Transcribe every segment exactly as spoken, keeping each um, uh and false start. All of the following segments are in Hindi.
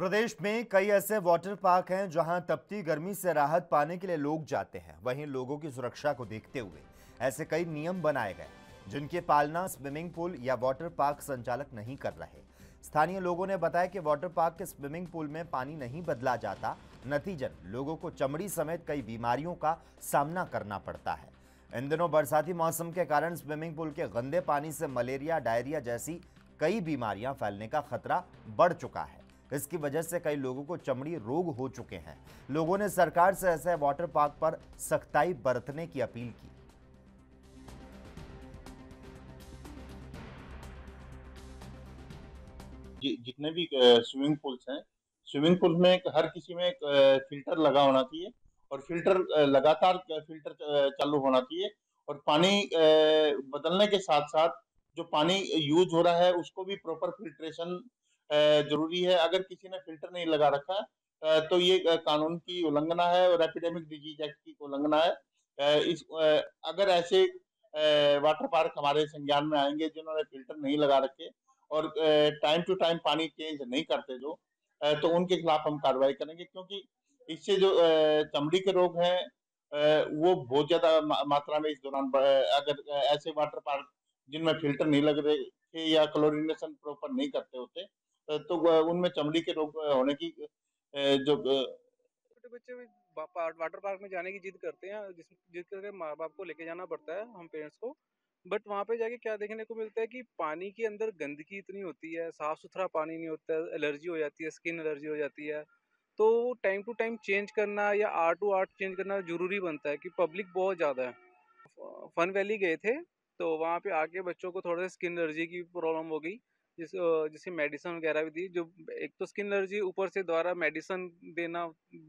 प्रदेश में कई ऐसे वाटर पार्क हैं जहां तपती गर्मी से राहत पाने के लिए लोग जाते हैं। वहीं लोगों की सुरक्षा को देखते हुए ऐसे कई नियम बनाए गए जिनकी पालना स्विमिंग पूल या वाटर पार्क संचालक नहीं कर रहे। स्थानीय लोगों ने बताया कि वाटर पार्क के स्विमिंग पूल में पानी नहीं बदला जाता, नतीजन लोगों को चमड़ी समेत कई बीमारियों का सामना करना पड़ता है। इन दिनों बरसाती मौसम के कारण स्विमिंग पूल के गंदे पानी से मलेरिया, डायरिया जैसी कई बीमारियां फैलने का खतरा बढ़ चुका है। इसकी वजह से कई लोगों को चमड़ी रोग हो चुके हैं। लोगों ने सरकार से ऐसे वाटर पार्क पर सख्ताई बरतने की अपील की। जि, जितने भी स्विमिंग पूल्स हैं, स्विमिंग पूल में हर किसी में फिल्टर लगा होना चाहिए और फिल्टर लगातार फिल्टर चालू होना चाहिए और पानी बदलने के साथ साथ जो पानी यूज हो रहा है उसको भी प्रॉपर फिल्ट्रेशन जरूरी है। अगर किसी ने फिल्टर नहीं लगा रखा तो ये कानून की उल्लंघना है और एपिडेमिक डिजीज एक्ट की उल्लंघना है। इस अगर ऐसे वाटर पार्क हमारे संज्ञान में आएंगे जिन्होंने फिल्टर नहीं लगा रखे और टाइम टू टाइम पानी चेंज नहीं करते जो, तो उनके खिलाफ हम कार्रवाई करेंगे, क्योंकि इससे जो चमड़ी के रोग हैं वो बहुत ज्यादा मात्रा में इस दौरान, अगर ऐसे वाटर पार्क जिनमें फिल्टर नहीं लग रहे थे या क्लोरिनेशन प्रॉपर नहीं करते होते तो उनमें चमड़ी के रोग होने की जो छोटे बच्चे वाटर पार्क में जाने की जिद करते हैं, जिद करके माँ बाप को लेके जाना पड़ता है, हम पेरेंट्स को। बट वहाँ पे जाके क्या देखने को मिलता है कि पानी के अंदर गंदगी इतनी होती है, साफ सुथरा पानी नहीं होता है, एलर्जी हो जाती है, स्किन एलर्जी हो जाती है। तो टाइम टू टाइम चेंज करना या आर टू आर चेंज करना जरूरी बनता है कि पब्लिक बहुत ज़्यादा है। फन वैली गए थे तो वहाँ पे आके बच्चों को थोड़ा सा स्किन एलर्जी की प्रॉब्लम हो गई, जिस जिसकी मेडिसिन वगैरह भी दी। जो एक तो स्किन एलर्जी ऊपर से द्वारा मेडिसिन देना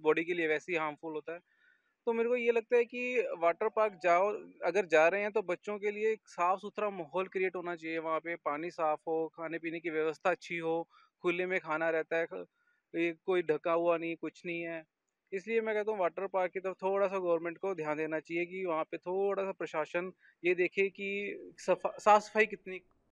बॉडी के लिए वैसे ही हार्मफुल होता है। तो मेरे को ये लगता है कि वाटर पार्क जाओ, अगर जा रहे हैं तो बच्चों के लिए एक साफ़ सुथरा माहौल क्रिएट होना चाहिए। वहाँ पे पानी साफ़ हो, खाने पीने की व्यवस्था अच्छी हो, खुले में खाना रहता है, ये कोई ढका हुआ नहीं, कुछ नहीं है। इसलिए मैं कहता हूँ वाटर पार्क की तरफ तो थोड़ा सा गवर्नमेंट को ध्यान देना चाहिए कि वहाँ पे थोड़ा सा प्रशासन ये देखे कि साफ सफाई कितनी